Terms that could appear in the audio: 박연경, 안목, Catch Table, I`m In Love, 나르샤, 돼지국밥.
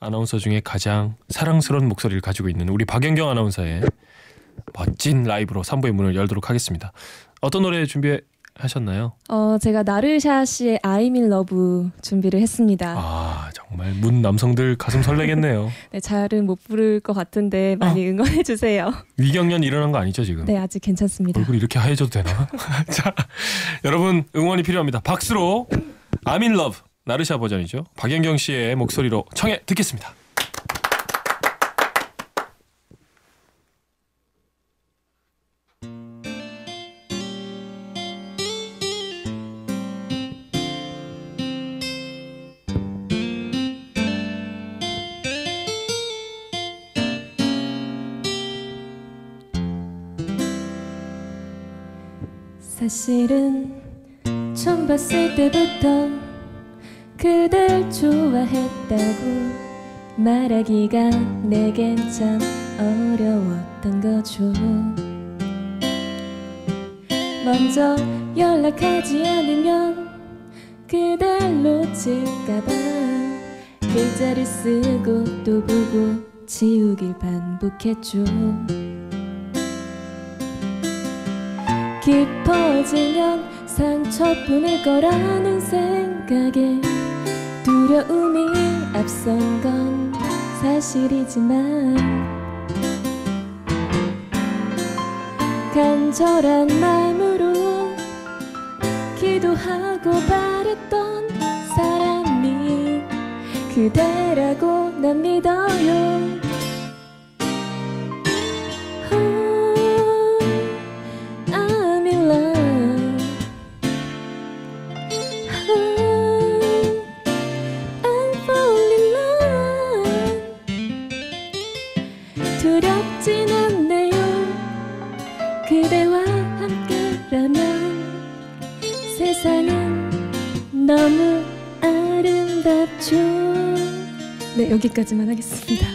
아나운서 중에 가장 사랑스러운 목소리를 가지고 있는 우리 박연경 아나운서의 멋진 라이브로 3부의 문을 열도록 하겠습니다. 어떤 노래 준비하셨나요? 제가 나르샤 씨의 I'm in love 준비를 했습니다. 아 정말 문 남성들 가슴 설레겠네요. 네, 잘은 못 부를 것 같은데 많이 응원해주세요. 위경련 일어난 거 아니죠 지금? 네 아직 괜찮습니다. 얼굴 이렇게 하얘져도 되나? 자 여러분 응원이 필요합니다. 박수로 I'm in love 나르샤 버전이죠. 박연경 씨의 목소리로 청해 듣겠습니다. 사실은 처음 봤을 때부터 그댈 좋아했다고 말하기가 내겐 참 어려웠던 거죠. 먼저 연락하지 않으면 그댈 놓칠까봐 글자를 쓰고 또 보고 지우길 반복했죠. 깊어지면 상처뿐일 거라는 생각에 두려움이 앞선 건 사실이지만 간절한 마음으로 기도하고 바랬던 사람이 그대라고 난 믿어요. 두렵진 않네요. 그대와 함께라면 세상은 너무 아름답죠. 네, 여기까지만 하겠습니다.